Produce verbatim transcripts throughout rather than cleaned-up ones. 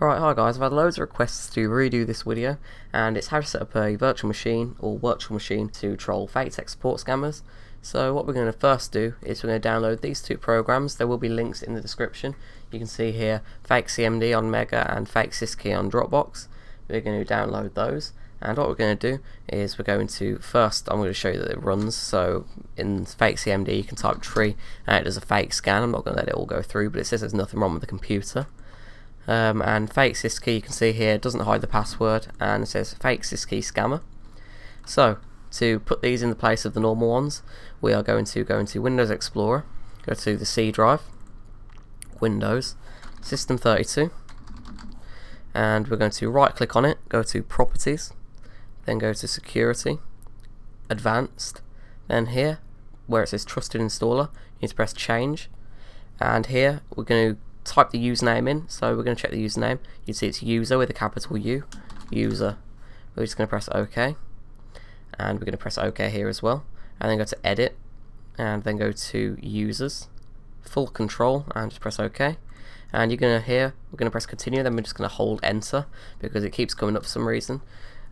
Alright, hi guys, I've had loads of requests to redo this video, and it's how to set up a virtual machine or virtual machine to troll FakeSysKey support scammers. So what we're going to first do is we're going to download these two programs. There will be links in the description. You can see here FakeCMD on Mega and FakeSysKey on Dropbox. We're going to download those, and what we're going to do is we're going to first I'm going to show you that it runs. So in FakeCMD you can type tree and it does a fake scan. I'm not going to let it all go through, but it says there's nothing wrong with the computer. Um, and FakeSysKey, you can see here, doesn't hide the password, and it says FakeSysKey Scammer. So to put these in the place of the normal ones, we are going to go into Windows Explorer, go to the C drive, Windows, System thirty-two, and we're going to right click on it, go to Properties, then go to Security, Advanced, then here where it says Trusted Installer, you need to press Change, and here we're going to type the username in. So we're going to check the username. You see it's user with a capital U, user. We're just going to press OK, and we're going to press OK here as well, and then go to edit, and then go to users, full control, and just press OK. And you're going to here we're going to press continue, then we're just going to hold enter because it keeps coming up for some reason.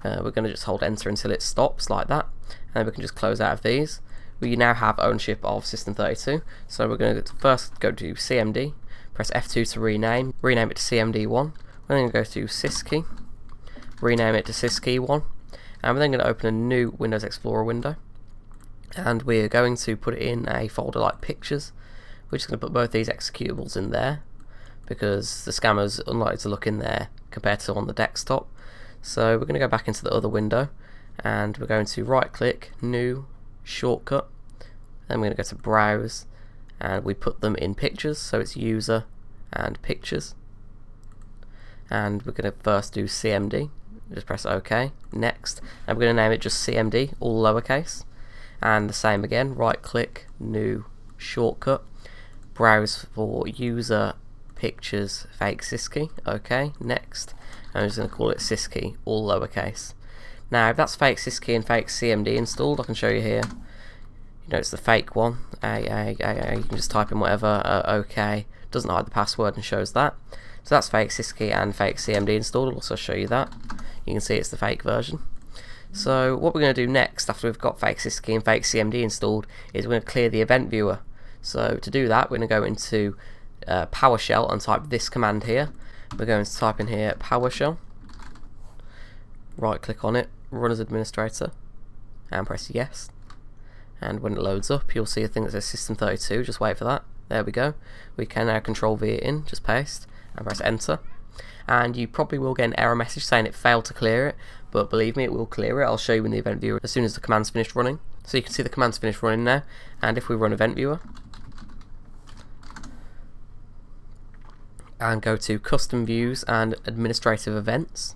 Uh, we're going to just hold enter until it stops like that, and we can just close out of these. We now have ownership of System thirty-two, so we're going to first go to C M D. Press F two to rename, rename it to C M D one, we're then going to go to SysKey, rename it to SysKey one, and we're then going to open a new Windows Explorer window, and we're going to put it in a folder like pictures. We're just going to put both these executables in there, because the scammers are unlikely to look in there compared to on the desktop. So we're going to go back into the other window, and we're going to right click, new, shortcut, then we're going to go to browse, and we put them in pictures, so it's user and pictures, and we're going to first do C M D, just press OK, next, and we're going to name it just C M D, all lowercase, and the same again, right click, new, shortcut, browse for user, pictures, FakeSysKey, OK, next, and I'm just going to call it SysKey, all lowercase. Now if that's FakeSysKey and FakeCMD installed, I can show you here. You know, it's the fake one. A, a, a, you can just type in whatever, uh, OK, doesn't hide the password and shows that. So that's FakeSysKey and FakeCMD installed. I'll also show you that. You can see it's the fake version. So what we're going to do next, after we've got FakeSysKey and FakeCMD installed, is we're going to clear the event viewer. So to do that, we're going to go into uh, PowerShell and type this command here. We're going to type in here PowerShell, right click on it, run as administrator, and press yes. And when it loads up, you'll see a thing that says System thirty-two. Just wait for that. There we go. We can now Control V it in, just paste, and press enter. And you probably will get an error message saying it failed to clear it, but believe me, it will clear it. I'll show you in the event viewer as soon as the command's finished running. So you can see the command's finished running now. And if we run event viewer and go to custom views and administrative events,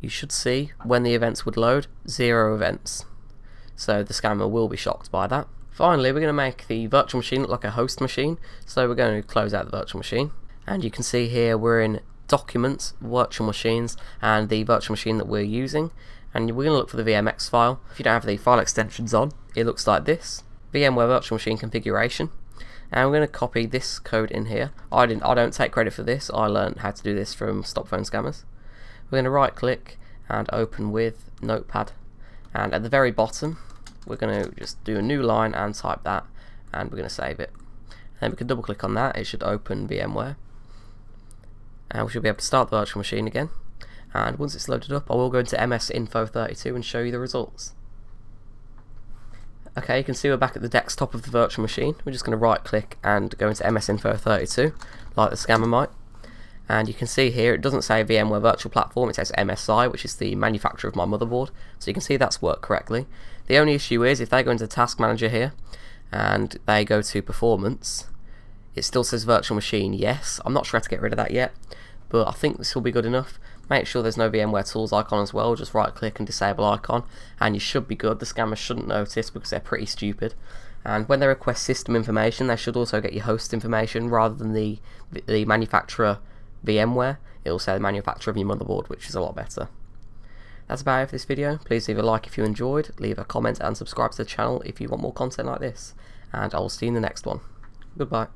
you should see when the events would load, zero events. So the scammer will be shocked by that. Finally, we're going to make the virtual machine look like a host machine. So we're going to close out the virtual machine. And you can see here we're in Documents, Virtual Machines, and the virtual machine that we're using. And we're going to look for the V M X file. If you don't have the file extensions on, it looks like this. VMware Virtual Machine Configuration. And we're going to copy this code in here. I, didn't, I don't take credit for this. I learned how to do this from Stop Phone Scammers. We're going to right click and open with Notepad. And at the very bottom, we're going to just do a new line and type that, and we're going to save it. And we can double click on that, it should open VMware. And we should be able to start the virtual machine again. And once it's loaded up, I will go into M S Info thirty-two and show you the results. Okay, you can see we're back at the desktop of the virtual machine. We're just going to right click and go into M S Info thirty-two, like the scammer might. And you can see here it doesn't say VMware Virtual Platform, it says M S I, which is the manufacturer of my motherboard. So you can see that's worked correctly. The only issue is if they go into Task Manager here and they go to Performance, it still says Virtual Machine, yes. I'm not sure how to get rid of that yet, but I think this will be good enough. Make sure there's no VMware Tools icon as well, just right click and disable icon, and you should be good. The scammers shouldn't notice because they're pretty stupid. And when they request system information, they should also get your host information rather than the, the manufacturer VMware. It'll say the manufacturer of your motherboard, which is a lot better. That's about it for this video. Please leave a like if you enjoyed, leave a comment and subscribe to the channel if you want more content like this, and I'll see you in the next one. Goodbye.